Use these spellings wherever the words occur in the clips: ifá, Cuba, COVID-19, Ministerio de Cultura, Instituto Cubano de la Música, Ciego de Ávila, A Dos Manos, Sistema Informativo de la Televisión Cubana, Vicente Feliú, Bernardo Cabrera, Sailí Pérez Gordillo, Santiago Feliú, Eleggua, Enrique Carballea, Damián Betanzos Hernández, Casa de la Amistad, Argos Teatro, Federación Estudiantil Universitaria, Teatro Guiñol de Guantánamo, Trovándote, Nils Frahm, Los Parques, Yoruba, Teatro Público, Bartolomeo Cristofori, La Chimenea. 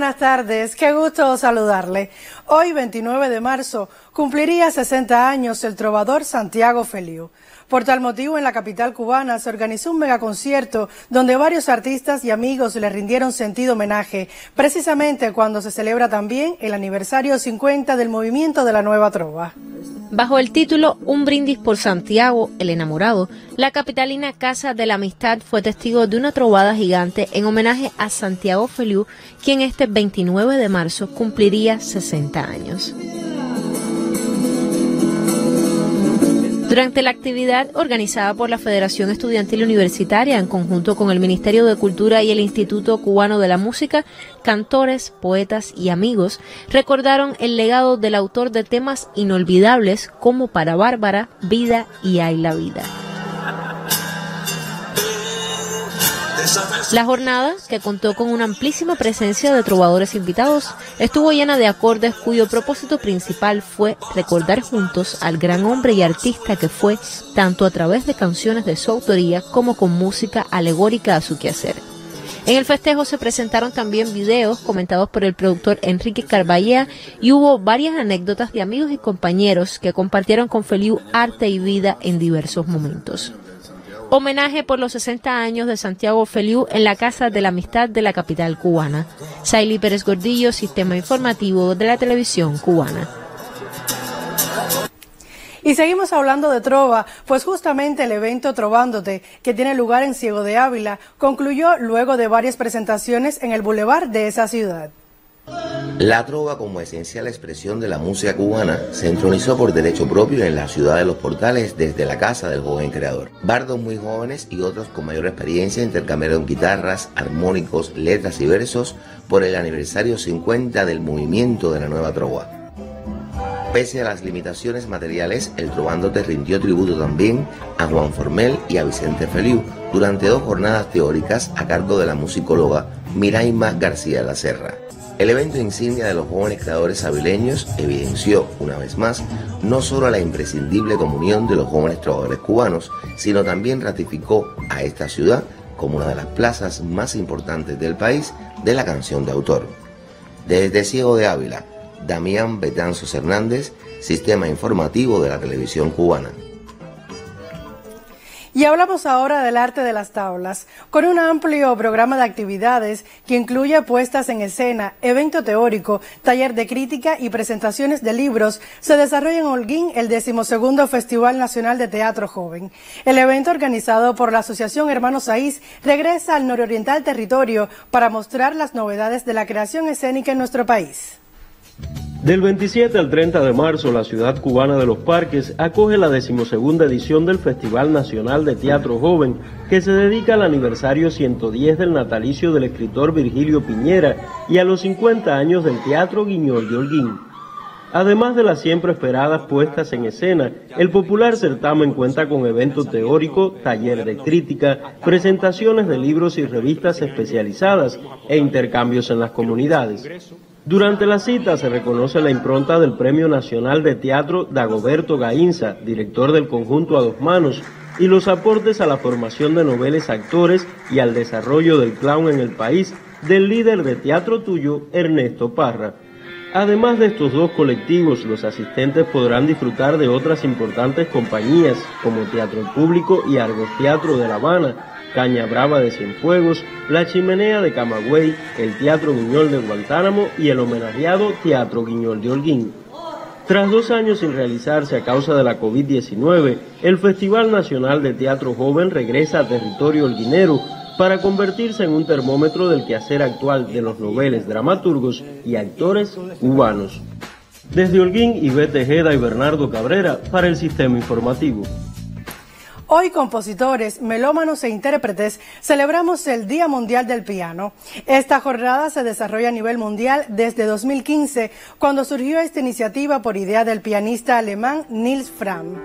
buenas tardes, qué gusto saludarle. Hoy, 29 de marzo, cumpliría 60 años el trovador Santiago Feliú. Por tal motivo, en la capital cubana se organizó un megaconcierto donde varios artistas y amigos le rindieron sentido homenaje, precisamente cuando se celebra también el aniversario 50 del movimiento de la Nueva Trova. Bajo el título Un brindis por Santiago, el enamorado, la capitalina Casa de la Amistad fue testigo de una trovada gigante en homenaje a Santiago Feliú, quien este 29 de marzo cumpliría 60 años. Durante la actividad organizada por la Federación Estudiantil Universitaria en conjunto con el Ministerio de Cultura y el Instituto Cubano de la Música, cantores, poetas y amigos recordaron el legado del autor de temas inolvidables como Para Bárbara, Vida y Hay la Vida. La jornada, que contó con una amplísima presencia de trovadores invitados, estuvo llena de acordes cuyo propósito principal fue recordar juntos al gran hombre y artista que fue, tanto a través de canciones de su autoría como con música alegórica a su quehacer. En el festejo se presentaron también videos comentados por el productor Enrique Carballea y hubo varias anécdotas de amigos y compañeros que compartieron con Feliú arte y vida en diversos momentos. Homenaje por los 60 años de Santiago Feliú en la Casa de la Amistad de la capital cubana. Sailí Pérez Gordillo, Sistema Informativo de la Televisión Cubana. Y seguimos hablando de trova, pues justamente el evento Trovándote, que tiene lugar en Ciego de Ávila, concluyó luego de varias presentaciones en el bulevar de esa ciudad. La trova, como esencial expresión de la música cubana, se entronizó por derecho propio en la ciudad de Los Portales desde la casa del joven creador. Bardos muy jóvenes y otros con mayor experiencia intercambiaron guitarras, armónicos, letras y versos por el aniversario 50 del movimiento de la Nueva Trova. Pese a las limitaciones materiales, el Trovándote rindió tributo también a Juan Formell y a Vicente Feliú durante dos jornadas teóricas a cargo de la musicóloga Miraima García de la Serra. El evento insignia de los jóvenes creadores avileños evidenció, una vez más, no solo la imprescindible comunión de los jóvenes trovadores cubanos, sino también ratificó a esta ciudad como una de las plazas más importantes del país de la canción de autor. Desde Ciego de Ávila, Damián Betanzos Hernández, Sistema Informativo de la Televisión Cubana. Y hablamos ahora del arte de las tablas, con un amplio programa de actividades que incluye puestas en escena, evento teórico, taller de crítica y presentaciones de libros. Se desarrolla en Holguín el 12º Festival Nacional de Teatro Joven. El evento, organizado por la Asociación Hermanos Saíz, regresa al nororiental territorio para mostrar las novedades de la creación escénica en nuestro país. Del 27 al 30 de marzo, la ciudad cubana de Los Parques acoge la 12ª edición del Festival Nacional de Teatro Joven, que se dedica al aniversario 110 del natalicio del escritor Virgilio Piñera y a los 50 años del Teatro Guiñol de Holguín. Además de las siempre esperadas puestas en escena, el popular certamen cuenta con evento teórico, taller de crítica, presentaciones de libros y revistas especializadas e intercambios en las comunidades. Durante la cita se reconoce la impronta del Premio Nacional de Teatro Dagoberto Gainza, director del conjunto A Dos Manos, y los aportes a la formación de noveles actores y al desarrollo del clown en el país del líder de Teatro Tuyo, Ernesto Parra. Además de estos dos colectivos, los asistentes podrán disfrutar de otras importantes compañías como Teatro Público y Argos Teatro de La Habana, Caña Brava de Cienfuegos, La Chimenea de Camagüey, el Teatro Guiñol de Guantánamo y el homenajeado Teatro Guiñol de Holguín. Tras 2 años sin realizarse a causa de la COVID-19, el Festival Nacional de Teatro Joven regresa a territorio holguinero para convertirse en un termómetro del quehacer actual de los noveles, dramaturgos y actores cubanos. Desde Holguín, Ibet Tejeda y Bernardo Cabrera para el Sistema Informativo. Hoy, compositores, melómanos e intérpretes, celebramos el Día Mundial del Piano. Esta jornada se desarrolla a nivel mundial desde 2015, cuando surgió esta iniciativa por idea del pianista alemán Nils Frahm.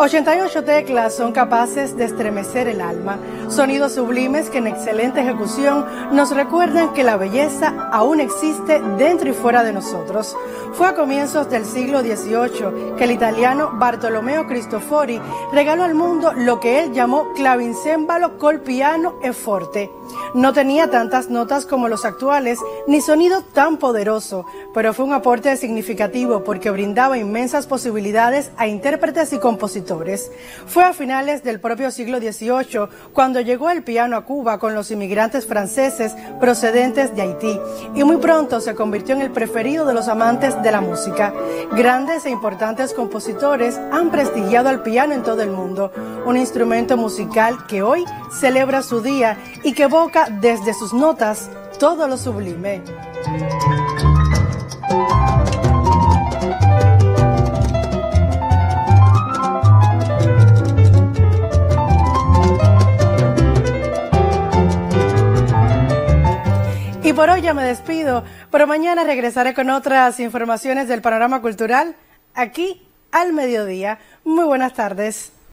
88 teclas son capaces de estremecer el alma. Sonidos sublimes que en excelente ejecución nos recuerdan que la belleza aún existe dentro y fuera de nosotros. Fue a comienzos del siglo XVIII que el italiano Bartolomeo Cristofori regaló al mundo lo que él llamó clavincémbalo col piano e forte. No tenía tantas notas como los actuales, ni sonido tan poderoso, pero fue un aporte significativo porque brindaba inmensas posibilidades a intérpretes y compositores. Fue a finales del propio siglo XVIII cuando llegó el piano a Cuba con los inmigrantes franceses procedentes de Haití y muy pronto se convirtió en el preferido de los amantes de la música. Grandes e importantes compositores han prestigiado al piano en todo el mundo, un instrumento musical que hoy celebra su día y que evoca desde sus notas todo lo sublime. Y por hoy ya me despido, pero mañana regresaré con otras informaciones del panorama cultural aquí al mediodía. Muy buenas tardes.